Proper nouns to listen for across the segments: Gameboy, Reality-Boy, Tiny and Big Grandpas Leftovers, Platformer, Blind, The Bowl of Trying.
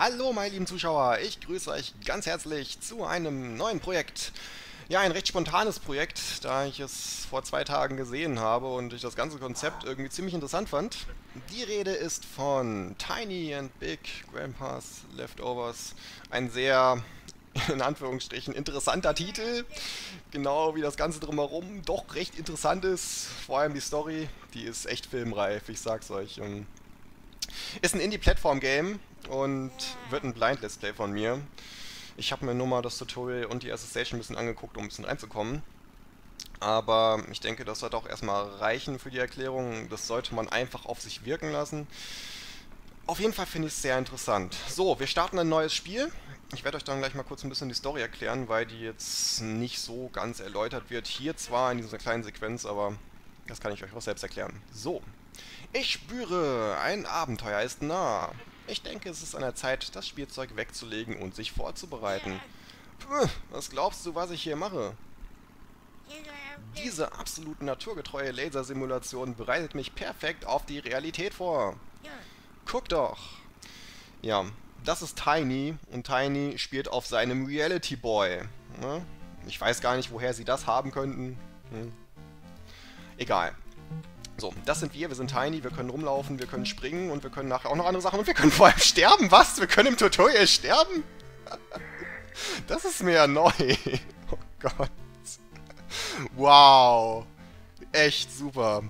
Hallo meine lieben Zuschauer, ich grüße euch ganz herzlich zu einem neuen Projekt. Ja, ein recht spontanes Projekt, da ich es vor 2 Tagen gesehen habe und ich das ganze Konzept irgendwie ziemlich interessant fand. Die Rede ist von Tiny and Big Grandpas Leftovers. Ein sehr, in Anführungsstrichen, interessanter Titel. Genau wie das Ganze drumherum doch recht interessant ist. Vor allem die Story, die ist echt filmreif, ich sag's euch. Ist ein Indie-Plattform-Game und wird ein Blind-Let's Play von mir. Ich habe mir nur mal das Tutorial und die Assassination ein bisschen angeguckt, um ein bisschen reinzukommen. Aber ich denke, das sollte auch erstmal reichen für die Erklärung. Das sollte man einfach auf sich wirken lassen. Auf jeden Fall finde ich es sehr interessant. So, wir starten ein neues Spiel. Ich werde euch dann gleich mal kurz ein bisschen die Story erklären, weil die jetzt nicht so ganz erläutert wird. Hier zwar in dieser kleinen Sequenz, aber das kann ich euch auch selbst erklären. So. Ich spüre, ein Abenteuer ist nah. Ich denke, es ist an der Zeit, das Spielzeug wegzulegen und sich vorzubereiten. Puh, was glaubst du, was ich hier mache? Diese absolut naturgetreue Lasersimulation bereitet mich perfekt auf die Realität vor. Guck doch! Ja, das ist Tiny und Tiny spielt auf seinem Reality-Boy. Ich weiß gar nicht, woher sie das haben könnten. Egal. So, das sind wir sind Tiny, wir können rumlaufen, wir können springen und wir können nachher auch noch andere Sachen und wir können vor allem sterben, was? Wir können im Tutorial sterben? Das ist mir ja neu. Oh Gott. Wow. Echt super.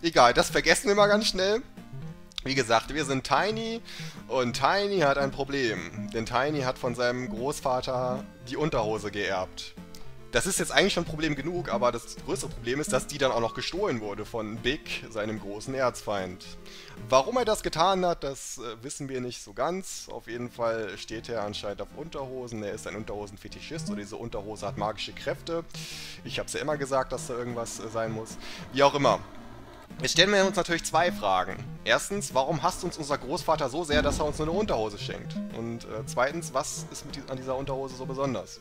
Egal, das vergessen wir mal ganz schnell. Wie gesagt, wir sind Tiny und Tiny hat ein Problem, denn Tiny hat von seinem Großvater die Unterhose geerbt. Das ist jetzt eigentlich schon ein Problem genug, aber das größere Problem ist, dass die dann auch noch gestohlen wurde von Big, seinem großen Erzfeind. Warum er das getan hat, das wissen wir nicht so ganz. Auf jeden Fall steht er anscheinend auf Unterhosen. Er ist ein Unterhosenfetischist und diese Unterhose hat magische Kräfte. Ich hab's ja immer gesagt, dass da irgendwas sein muss. Wie auch immer. Jetzt stellen wir uns natürlich 2 Fragen. Erstens, warum hasst uns unser Großvater so sehr, dass er uns nur eine Unterhose schenkt? Und zweitens, was ist an dieser Unterhose so besonders?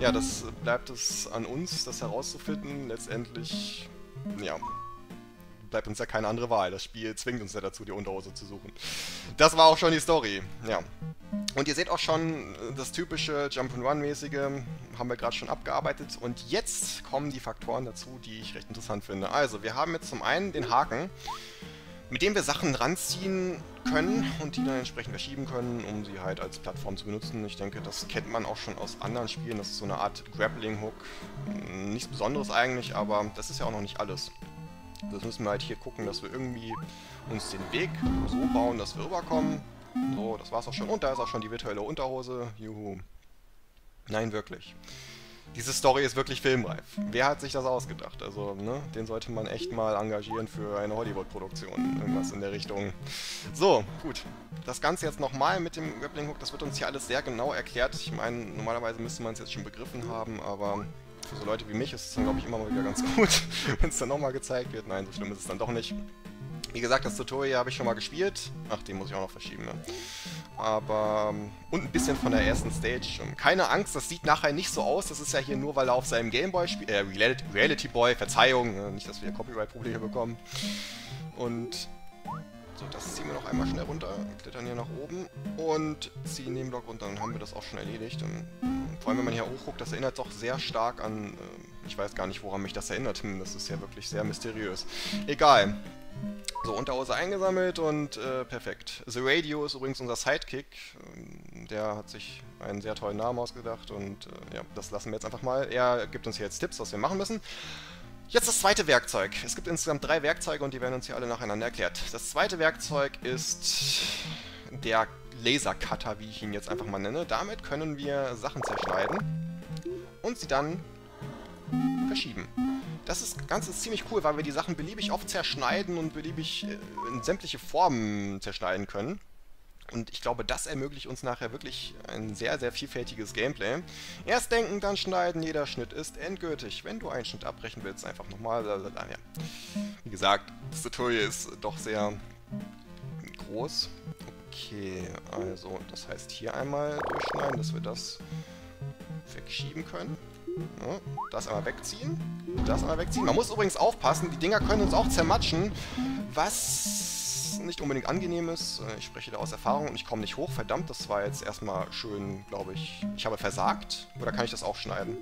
Ja, das bleibt es an uns, das herauszufinden. Letztendlich, ja, bleibt uns ja keine andere Wahl. Das Spiel zwingt uns ja dazu, die Unterhose zu suchen. Das war auch schon die Story, ja. Und ihr seht auch schon das typische Jump'n'Run-mäßige, haben wir gerade schon abgearbeitet. Und jetzt kommen die Faktoren dazu, die ich recht interessant finde. Also, wir haben jetzt zum einen den Haken, mit dem wir Sachen ranziehen können und die dann entsprechend verschieben können, um sie halt als Plattform zu benutzen. Ich denke, das kennt man auch schon aus anderen Spielen. Das ist so eine Art Grappling-Hook. Nichts Besonderes eigentlich, aber das ist ja auch noch nicht alles. Das müssen wir halt hier gucken, dass wir irgendwie uns den Weg so bauen, dass wir rüberkommen. So, das war's auch schon. Und da ist auch schon die virtuelle Unterhose. Juhu. Nein, wirklich. Diese Story ist wirklich filmreif. Wer hat sich das ausgedacht? Also, ne? Den sollte man echt mal engagieren für eine Hollywood-Produktion. Irgendwas in der Richtung. So, gut. Das Ganze jetzt nochmal mit dem Grappling-Hook. Das wird uns hier alles sehr genau erklärt. Ich meine, normalerweise müsste man es jetzt schon begriffen haben, aber für so Leute wie mich ist es dann, glaube ich, immer mal wieder ganz gut, wenn es dann nochmal gezeigt wird. Nein, so schlimm ist es dann doch nicht. Wie gesagt, das Tutorial habe ich schon mal gespielt. Ach, den muss ich auch noch verschieben, ne? Aber... und ein bisschen von der ersten Stage. Keine Angst, das sieht nachher nicht so aus. Das ist ja hier nur, weil er auf seinem Gameboy spielt. Reality-Boy, Verzeihung. Nicht, dass wir Copyright-Probleme bekommen. Und... so, das ziehen wir noch einmal schnell runter. Klettern hier nach oben. Und ziehen den Block runter. Dann haben wir das auch schon erledigt. Und vor allem, wenn man hier hochguckt, das erinnert doch sehr stark an... ich weiß gar nicht, woran mich das erinnert. Das ist ja wirklich sehr mysteriös. Egal. So, Unterhose eingesammelt und perfekt. The Radio ist übrigens unser Sidekick. Der hat sich einen sehr tollen Namen ausgedacht und ja, das lassen wir jetzt einfach mal. Er gibt uns hier jetzt Tipps, was wir machen müssen. Jetzt das zweite Werkzeug. Es gibt insgesamt 3 Werkzeuge und die werden uns hier alle nacheinander erklärt. Das zweite Werkzeug ist der Lasercutter, wie ich ihn jetzt einfach mal nenne. Damit können wir Sachen zerschneiden und sie dann verschieben. Das Ganze ist ziemlich cool, weil wir die Sachen beliebig oft zerschneiden und beliebig in sämtliche Formen zerschneiden können. Und ich glaube, das ermöglicht uns nachher wirklich ein sehr, sehr vielfältiges Gameplay. Erst denken, dann schneiden. Jeder Schnitt ist endgültig. Wenn du einen Schnitt abbrechen willst, einfach nochmal... blablabla. Wie gesagt, das Tutorial ist doch sehr groß. Okay, also das heißt hier einmal durchschneiden, dass wir das wegschieben können. Das einmal wegziehen. Das einmal wegziehen. Man muss übrigens aufpassen, die Dinger können uns auch zermatschen. Was nicht unbedingt angenehm ist. Ich spreche da aus Erfahrung und ich komme nicht hoch. Verdammt, das war jetzt erstmal schön, glaube ich. Ich habe versagt. Oder kann ich das auch schneiden?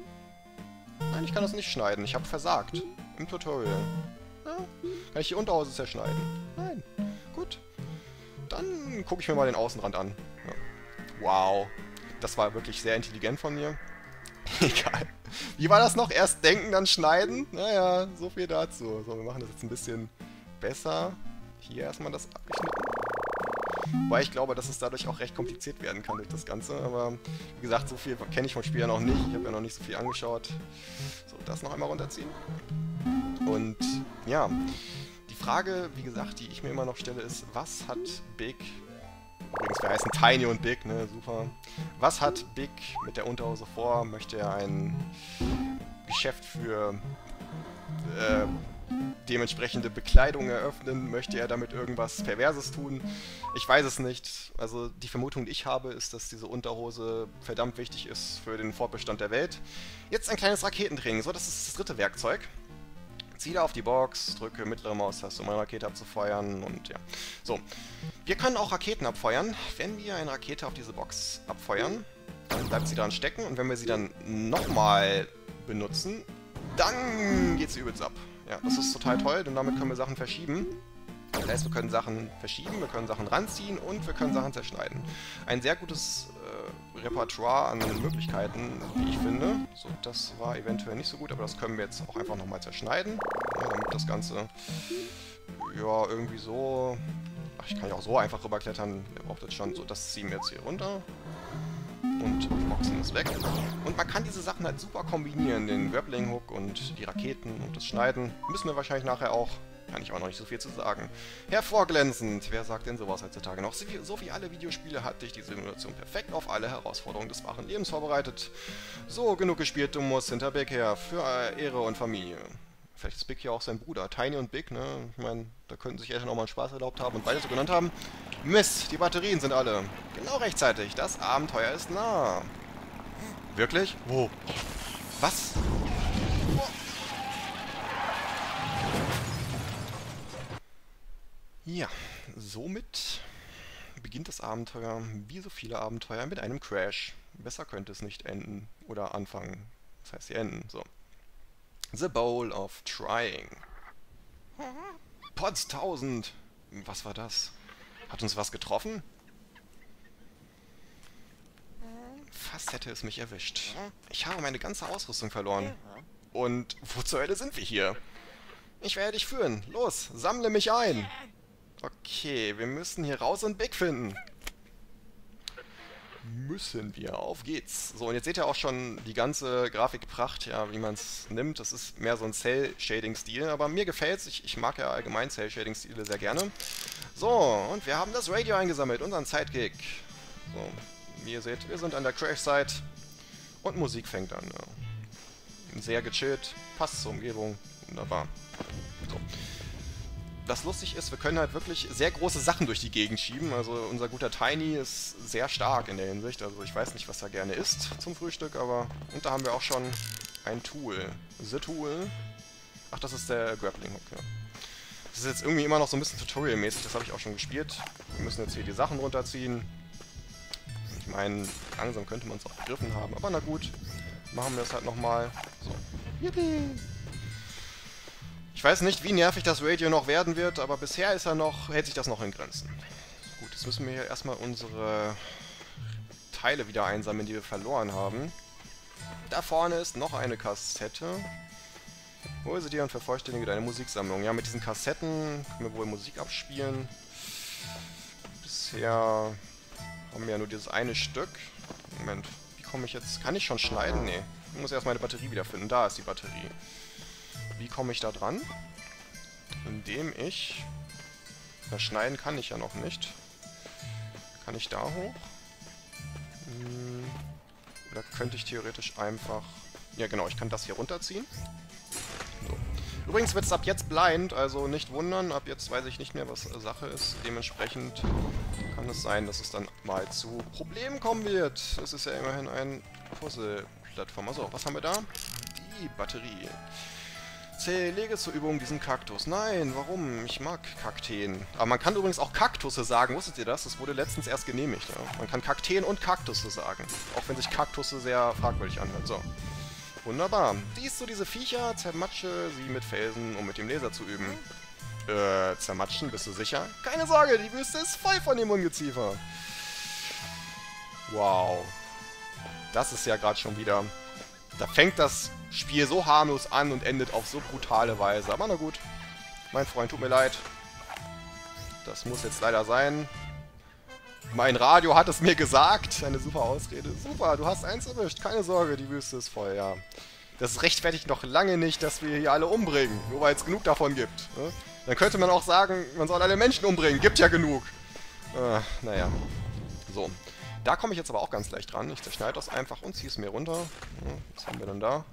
Nein, ich kann das nicht schneiden. Ich habe versagt. Im Tutorial. Ja. Kann ich die Unterhose zerschneiden? Nein. Gut. Dann gucke ich mir mal den Außenrand an. Ja. Wow. Das war wirklich sehr intelligent von mir. Egal. Wie war das noch? Erst denken, dann schneiden? Naja, so viel dazu. So, wir machen das jetzt ein bisschen besser. Hier erstmal das abgeschnitten. Weil ich glaube, dass es dadurch auch recht kompliziert werden kann durch das Ganze. Aber wie gesagt, so viel kenne ich vom Spiel ja noch nicht. Ich habe ja noch nicht so viel angeschaut. So, das noch einmal runterziehen. Und ja, die Frage, wie gesagt, die ich mir immer noch stelle, ist, was hat Big... Übrigens, wir heißen Tiny und Big, ne? Super. Was hat Big mit der Unterhose vor? Möchte er ein Geschäft für dementsprechende Bekleidung eröffnen? Möchte er damit irgendwas Perverses tun? Ich weiß es nicht. Also die Vermutung, die ich habe, ist, dass diese Unterhose verdammt wichtig ist für den Fortbestand der Welt. Jetzt ein kleines Raketentraining. So, das ist das dritte Werkzeug. Ziehe da auf die Box, drücke mittlere Maustaste, um eine Rakete abzufeuern und ja. So, wir können auch Raketen abfeuern. Wenn wir eine Rakete auf diese Box abfeuern, dann bleibt sie daran stecken und wenn wir sie dann nochmal benutzen, dann geht sie übelst ab. Ja, das ist total toll, denn damit können wir Sachen verschieben. Das heißt, wir können Sachen verschieben, wir können Sachen ranziehen und wir können Sachen zerschneiden. Ein sehr gutes Repertoire an Möglichkeiten, wie ich finde. So, das war eventuell nicht so gut, aber das können wir jetzt auch einfach nochmal zerschneiden. Ja, damit das Ganze, ja, irgendwie so... Ach, ich kann ja auch so einfach rüberklettern. Ihr braucht jetzt schon so, das ziehen wir jetzt hier runter. Und Boxen ist weg. Und man kann diese Sachen halt super kombinieren. Den Grappling-Hook und die Raketen und das Schneiden. Müssen wir wahrscheinlich nachher auch... Kann ich auch noch nicht so viel zu sagen. Hervorglänzend! Wer sagt denn sowas heutzutage noch? So wie alle Videospiele hat dich die Simulation perfekt auf alle Herausforderungen des wahren Lebens vorbereitet. So, genug gespielt, du musst hinter Big her. Für Ehre und Familie. Vielleicht ist Big ja auch sein Bruder. Tiny und Big, ne? Ich meine, da könnten sich Eltern auch mal einen Spaß erlaubt haben und beide so genannt haben. Mist, die Batterien sind alle. Genau rechtzeitig, das Abenteuer ist nah. Wirklich? Wo? Was? Oh. Ja, somit beginnt das Abenteuer, wie so viele Abenteuer, mit einem Crash. Besser könnte es nicht enden oder anfangen. Das heißt, sie enden, so. The Bowl of Trying. Potz 1000! Was war das? Hat uns was getroffen? Fast hätte es mich erwischt. Ich habe meine ganze Ausrüstung verloren. Und wo zur Hölle sind wir hier? Ich werde dich führen. Los, sammle mich ein! Okay, wir müssen hier raus und Big finden. Müssen wir. Auf geht's. So, und jetzt seht ihr auch schon die ganze Grafikpracht, ja, wie man es nimmt. Das ist mehr so ein Cell-Shading-Stil, aber mir gefällt's. Ich mag ja allgemein Cell-Shading-Stile sehr gerne. So, und wir haben das Radio eingesammelt, unseren Sidekick. So, wie ihr seht, wir sind an der Crash-Site und Musik fängt an. Ja. Sehr gechillt, passt zur Umgebung. Wunderbar. So. Was lustig ist, wir können halt wirklich sehr große Sachen durch die Gegend schieben. Also unser guter Tiny ist sehr stark in der Hinsicht. Also ich weiß nicht, was er gerne isst zum Frühstück, aber... Und da haben wir auch schon ein Tool. The Tool. Ach, das ist der Grappling Hook, ja. Das ist jetzt irgendwie immer noch so ein bisschen Tutorial-mäßig. Das habe ich auch schon gespielt. Wir müssen jetzt hier die Sachen runterziehen. Ich meine, langsam könnte man es auch begriffen haben. Aber na gut, machen wir es halt nochmal. So. Yippie! Ich weiß nicht, wie nervig das Radio noch werden wird, aber bisher ist er noch, hält sich das noch in Grenzen. Gut, jetzt müssen wir hier erstmal unsere Teile wieder einsammeln, die wir verloren haben. Da vorne ist noch eine Kassette. Hol sie dir und vervollständige deine Musiksammlung. Ja, mit diesen Kassetten können wir wohl Musik abspielen. Bisher haben wir ja nur dieses eine Stück. Moment, wie komme ich jetzt? Kann ich schon schneiden? Nee. Ich muss erst meine Batterie wiederfinden. Da ist die Batterie. Wie komme ich da dran? Indem ich... Das schneiden kann ich ja noch nicht. Kann ich da hoch? Oder könnte ich theoretisch einfach... Ja genau, ich kann das hier runterziehen. So. Übrigens wird es ab jetzt blind, also nicht wundern. Ab jetzt weiß ich nicht mehr, was Sache ist. Dementsprechend kann es sein, dass es dann mal zu Problemen kommen wird. Das ist ja immerhin ein Puzzle-Plattform. Also, was haben wir da? Die Batterie. C, lege zur Übung diesen Kaktus. Nein, warum? Ich mag Kakteen. Aber man kann übrigens auch Kaktusse sagen, wusstet ihr das? Das wurde letztens erst genehmigt. Ja? Man kann Kakteen und Kaktusse sagen. Auch wenn sich Kaktusse sehr fragwürdig anhören. So. Wunderbar. Siehst du diese Viecher? Zermatsche sie mit Felsen, um mit dem Laser zu üben. Zermatschen, bist du sicher? Keine Sorge, die Wüste ist voll von dem Ungeziefer. Wow. Das ist ja gerade schon wieder... Da fängt das Spiel so harmlos an und endet auf so brutale Weise. Aber na gut. Mein Freund, tut mir leid. Das muss jetzt leider sein. Mein Radio hat es mir gesagt. Eine super Ausrede. Super, du hast eins erwischt. Keine Sorge, die Wüste ist voll, ja. Das rechtfertigt noch lange nicht, dass wir hier alle umbringen. Nur weil es genug davon gibt. Dann könnte man auch sagen, man soll alle Menschen umbringen. Gibt ja genug. Naja. So. Da komme ich jetzt aber auch ganz leicht dran. Ich zerschneide das einfach und ziehe es mir runter. Was haben wir denn da?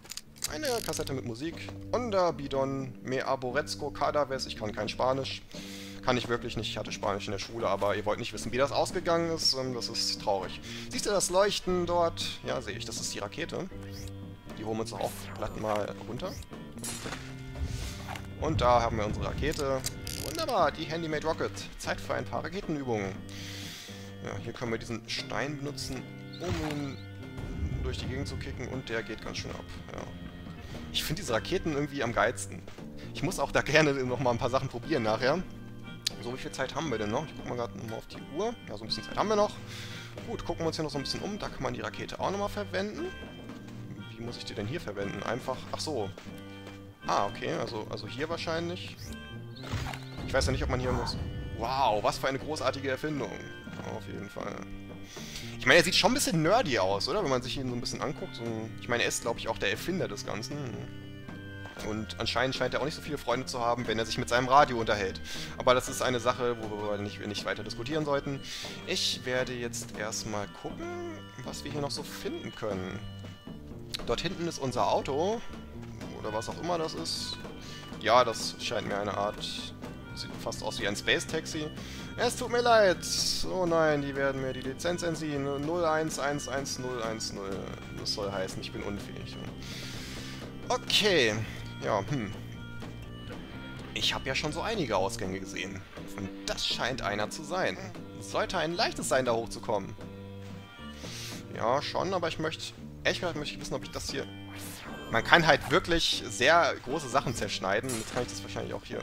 Eine Kassette mit Musik. Onda Bidon Me Arborezco Cadaves. Ich kann kein Spanisch. Kann ich wirklich nicht. Ich hatte Spanisch in der Schule, aber ihr wollt nicht wissen, wie das ausgegangen ist. Das ist traurig. Siehst du das Leuchten dort? Ja, sehe ich. Das ist die Rakete. Die holen wir uns auch glatt mal runter. Und da haben wir unsere Rakete. Wunderbar, die Handymade Rocket. Zeit für ein paar Raketenübungen. Ja, hier können wir diesen Stein benutzen, um ihn durch die Gegend zu kicken, und der geht ganz schön ab. Ja. Ich finde diese Raketen irgendwie am geilsten. Ich muss auch da gerne nochmal ein paar Sachen probieren nachher. So, wie viel Zeit haben wir denn noch? Ich gucke mal gerade nochmal auf die Uhr. Ja, so ein bisschen Zeit haben wir noch. Gut, gucken wir uns hier noch so ein bisschen um. Da kann man die Rakete auch nochmal verwenden. Wie muss ich die denn hier verwenden? Einfach... Ach so. Ah, okay, also hier wahrscheinlich. Ich weiß ja nicht, ob man hier muss... Wow, was für eine großartige Erfindung. Auf jeden Fall. Ich meine, er sieht schon ein bisschen nerdy aus, oder? Wenn man sich ihn so ein bisschen anguckt. So, ich meine, er ist, glaube ich, auch der Erfinder des Ganzen. Und anscheinend scheint er auch nicht so viele Freunde zu haben, wenn er sich mit seinem Radio unterhält. Aber das ist eine Sache, worüber wir nicht weiter diskutieren sollten. Ich werde jetzt erstmal gucken, was wir hier noch so finden können. Dort hinten ist unser Auto. Oder was auch immer das ist. Ja, das scheint mir eine Art... Sieht fast aus wie ein Space-Taxi. Es tut mir leid. Oh nein, die werden mir die Lizenz entziehen. 01111010. Das soll heißen, ich bin unfähig. Okay. Ja, Ich habe ja schon so einige Ausgänge gesehen. Und das scheint einer zu sein. Es sollte ein leichtes sein, da hochzukommen. Ja, schon, aber ich möchte... Ehrlich gesagt möchte ich wissen, ob ich das hier... Man kann halt wirklich sehr große Sachen zerschneiden. Jetzt kann ich das wahrscheinlich auch hier...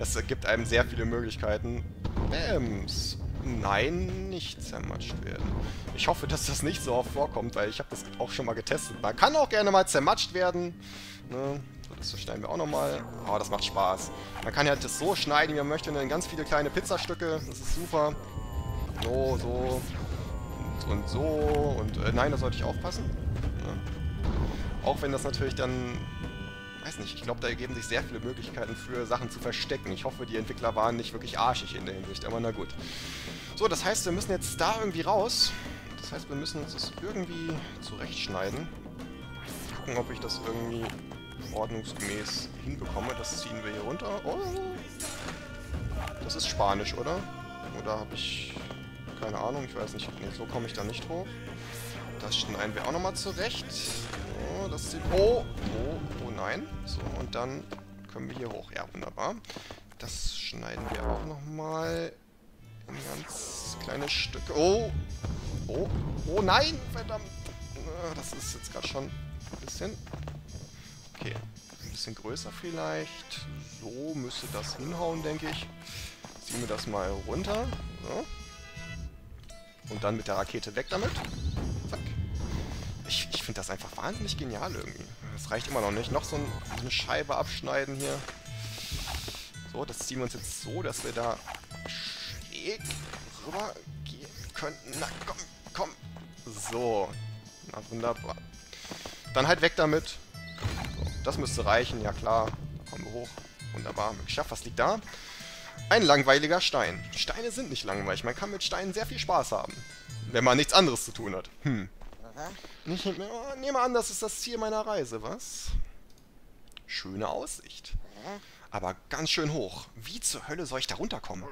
Das gibt einem sehr viele Möglichkeiten. Bams. Nein, nicht zermatscht werden. Ich hoffe, dass das nicht so oft vorkommt, weil ich habe das auch schon mal getestet. Man kann auch gerne mal zermatscht werden. Ne? Das schneiden wir auch nochmal. Oh, das macht Spaß. Man kann halt das so schneiden, wie man möchte, in ganz viele kleine Pizzastücke. Das ist super. So, so. Und so. Und nein, da sollte ich aufpassen. Ja. Auch wenn das natürlich dann... Weiß nicht, ich glaube, da ergeben sich sehr viele Möglichkeiten für Sachen zu verstecken. Ich hoffe, die Entwickler waren nicht wirklich arschig in der Hinsicht, aber na gut. So, das heißt, wir müssen jetzt da irgendwie raus. Das heißt, wir müssen uns das irgendwie zurechtschneiden. Gucken, ob ich das irgendwie ordnungsgemäß hinbekomme. Das ziehen wir hier runter. Oh, das ist Spanisch, oder? Oder habe ich... Keine Ahnung, ich weiß nicht. Nee, so komme ich da nicht hoch. Das schneiden wir auch nochmal zurecht. So, das sieht... Oh, oh, oh nein. So, und dann können wir hier hoch. Ja, wunderbar. Das schneiden wir auch nochmal in ganz kleine Stücke. Oh, oh, oh nein, verdammt. Das ist jetzt gerade schon ein bisschen... Okay, ein bisschen größer vielleicht. So müsste das hinhauen, denke ich. Ziehen wir das mal runter. So. Und dann mit der Rakete weg damit. Zack. Ich finde das einfach wahnsinnig genial irgendwie. Das reicht immer noch nicht. Noch so eine Scheibe abschneiden hier. So, das ziehen wir uns jetzt so, dass wir da schräg rüber gehen könnten. Na komm, komm. So. Na wunderbar. Dann halt weg damit. So, das müsste reichen, ja klar. Da kommen wir hoch. Wunderbar, haben wir geschafft. Was liegt da? Ein langweiliger Stein. Steine sind nicht langweilig. Man kann mit Steinen sehr viel Spaß haben. Wenn man nichts anderes zu tun hat. Nehme an, das ist das Ziel meiner Reise, was? Schöne Aussicht. Aber ganz schön hoch. Wie zur Hölle soll ich da runterkommen?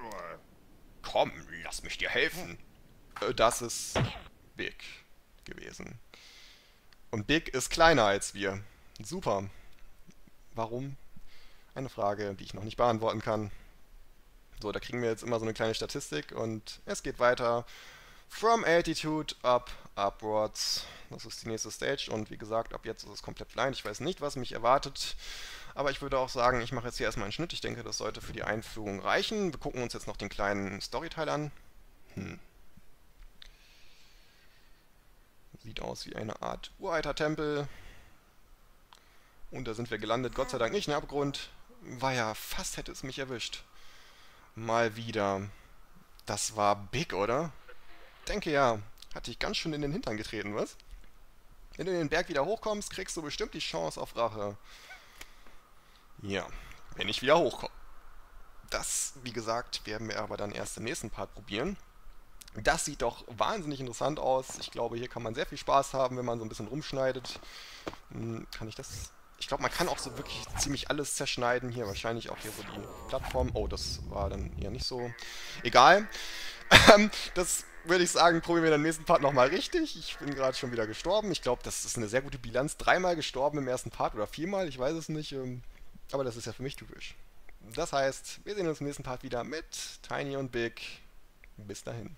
Komm, lass mich dir helfen. Das ist Big gewesen. Und Big ist kleiner als wir. Super. Warum? Eine Frage, die ich noch nicht beantworten kann. So, da kriegen wir jetzt immer so eine kleine Statistik und es geht weiter. From altitude up, upwards. Das ist die nächste Stage und wie gesagt, ab jetzt ist es komplett blind. Ich weiß nicht, was mich erwartet, aber ich würde auch sagen, ich mache jetzt hier erstmal einen Schnitt. Ich denke, das sollte für die Einführung reichen. Wir gucken uns jetzt noch den kleinen Storyteil an. Sieht aus wie eine Art uralter Tempel. Und da sind wir gelandet, Gott sei Dank nicht in den Abgrund. War ja, fast hätte es mich erwischt. Mal wieder. Das war big, oder? Denke ja. Hat dich ganz schön in den Hintern getreten, was? Wenn du in den Berg wieder hochkommst, kriegst du bestimmt die Chance auf Rache. Ja, wenn ich wieder hochkomme. Das, wie gesagt, werden wir aber dann erst im nächsten Part probieren. Das sieht doch wahnsinnig interessant aus. Ich glaube, hier kann man sehr viel Spaß haben, wenn man so ein bisschen rumschneidet. Kann ich das... Ich glaube, man kann auch so wirklich ziemlich alles zerschneiden. Hier wahrscheinlich auch hier so die Plattform. Oh, das war dann eher nicht so... Egal. Das würde ich sagen, probieren wir den nächsten Part nochmal richtig. Ich bin gerade schon wieder gestorben. Ich glaube, das ist eine sehr gute Bilanz. 3-mal gestorben im ersten Part oder 4-mal, ich weiß es nicht. Aber das ist ja für mich typisch. Das heißt, wir sehen uns im nächsten Part wieder mit Tiny und Big. Bis dahin.